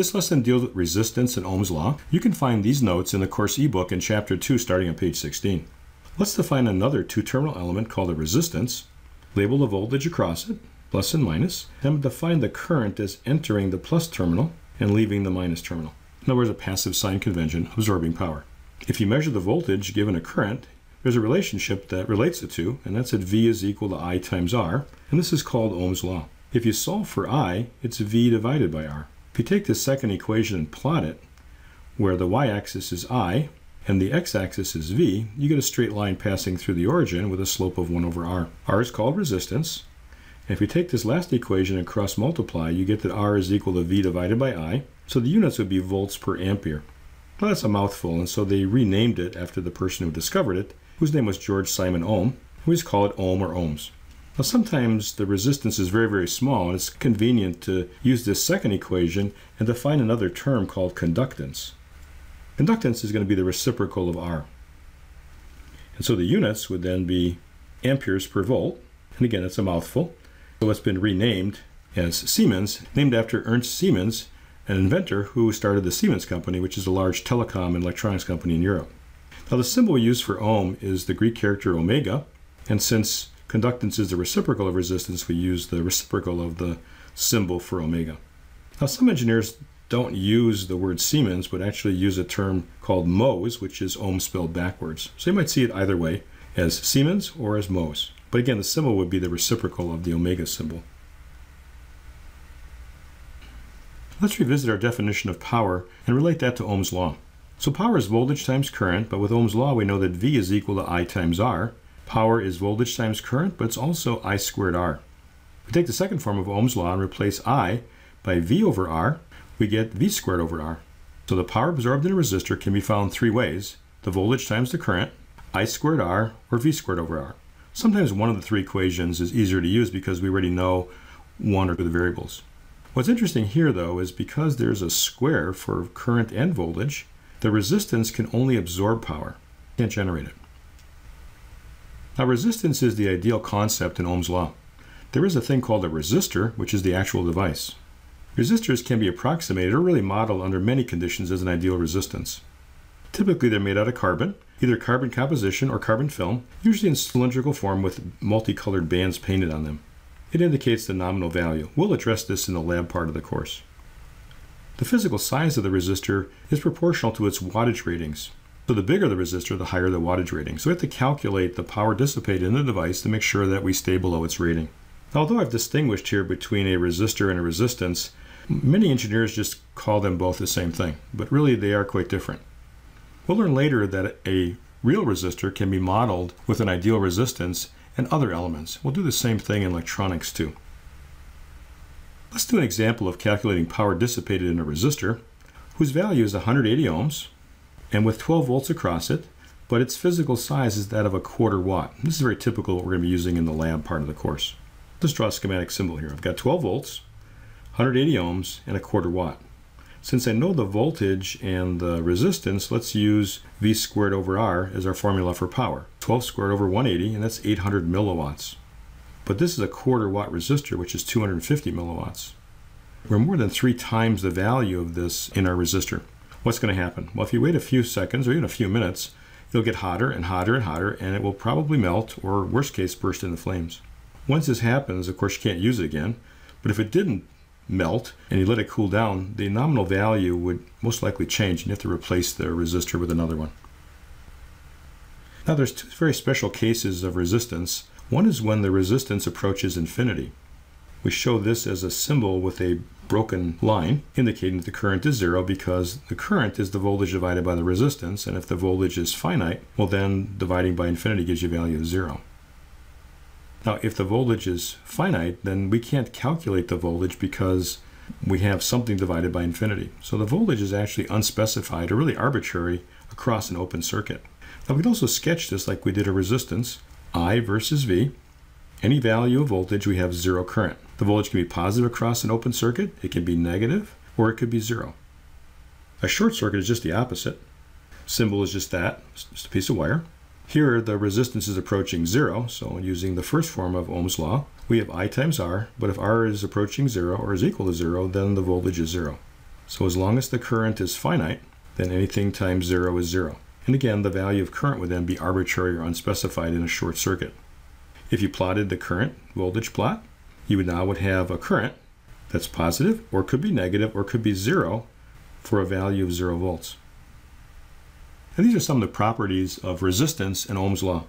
This lesson deals with resistance and Ohm's law. You can find these notes in the course ebook in Chapter 2 starting on page 16. Let's define another two-terminal element called a resistance. Label the voltage across it, plus and minus. Then define the current as entering the plus terminal and leaving the minus terminal. In other words, a passive sine convention, absorbing power. If you measure the voltage given a current, there's a relationship that relates the two, and that's that V is equal to I times R, and this is called Ohm's law. If you solve for I, it's V divided by R. If you take this second equation and plot it, where the y-axis is I and the x-axis is V, you get a straight line passing through the origin with a slope of 1 over R. R is called resistance, and if you take this last equation and cross-multiply, you get that R is equal to V divided by I, so the units would be volts per ampere. Well, that's a mouthful, and so they renamed it after the person who discovered it, whose name was George Simon Ohm. We just call it Ohm or Ohms. Now sometimes the resistance is very, very small, and it's convenient to use this second equation and define another term called conductance. Conductance is going to be the reciprocal of R. And so the units would then be amperes per volt. And again, it's a mouthful. So it's been renamed as Siemens, named after Ernst Siemens, an inventor who started the Siemens company, which is a large telecom and electronics company in Europe. Now the symbol used for ohm is the Greek character omega, and since conductance is the reciprocal of resistance, we use the reciprocal of the symbol for omega. Now some engineers don't use the word Siemens, but actually use a term called Mohs, which is ohm spelled backwards. So you might see it either way, as Siemens or as Mohs. But again, the symbol would be the reciprocal of the omega symbol. Let's revisit our definition of power and relate that to Ohm's law. So power is voltage times current, but with Ohm's law we know that V is equal to I times R. Power is voltage times current, but it's also I squared R. We take the second form of Ohm's law and replace I by V over R, we get V squared over R. So the power absorbed in a resistor can be found three ways: the voltage times the current, I squared R, or V squared over R. Sometimes one of the three equations is easier to use because we already know one or two of the variables. What's interesting here though is because there's a square for current and voltage, the resistance can only absorb power, can't generate it. Now resistance is the ideal concept in Ohm's law. There is a thing called a resistor, which is the actual device. Resistors can be approximated or really modeled under many conditions as an ideal resistance. Typically they're made out of carbon, either carbon composition or carbon film, usually in cylindrical form with multicolored bands painted on them. It indicates the nominal value. We'll address this in the lab part of the course. The physical size of the resistor is proportional to its wattage ratings. So the bigger the resistor, the higher the wattage rating. So we have to calculate the power dissipated in the device to make sure that we stay below its rating. Although I've distinguished here between a resistor and a resistance, many engineers just call them both the same thing, but really they are quite different. We'll learn later that a real resistor can be modeled with an ideal resistance and other elements. We'll do the same thing in electronics too. Let's do an example of calculating power dissipated in a resistor whose value is 180 ohms and with 12 volts across it, but its physical size is that of a quarter watt. This is very typical what we're going to be using in the lab part of the course. Let's draw a schematic symbol here. I've got 12 volts, 180 ohms, and a quarter watt. Since I know the voltage and the resistance, let's use V squared over R as our formula for power. 12 squared over 180, and that's 800 milliwatts. But this is a quarter watt resistor, which is 250 milliwatts. We're more than 3 times the value of this in our resistor. What's going to happen? Well, if you wait a few seconds or even a few minutes, it'll get hotter and hotter and hotter, and it will probably melt or, worst case, burst into flames. Once this happens, of course, you can't use it again, but if it didn't melt and you let it cool down, the nominal value would most likely change, and you have to replace the resistor with another one. Now, there's two very special cases of resistance. One is when the resistance approaches infinity. We show this as a symbol with a broken line, indicating that the current is zero because the current is the voltage divided by the resistance, and if the voltage is finite, well then dividing by infinity gives you a value of zero. Now if the voltage is finite, then we can't calculate the voltage because we have something divided by infinity. So the voltage is actually unspecified or really arbitrary across an open circuit. Now we can also sketch this like we did a resistance. I versus V. Any value of voltage, we have zero current. The voltage can be positive across an open circuit, it can be negative, or it could be zero. A short circuit is just the opposite. Symbol is just that, it's just a piece of wire. Here, the resistance is approaching zero, so using the first form of Ohm's law, we have I times R, but if R is approaching zero or is equal to zero, then the voltage is zero. So as long as the current is finite, then anything times zero is zero. And again, the value of current would then be arbitrary or unspecified in a short circuit. If you plotted the current voltage plot, you would now have a current that's positive, or could be negative, or could be zero for a value of 0 volts. And these are some of the properties of resistance in Ohm's law.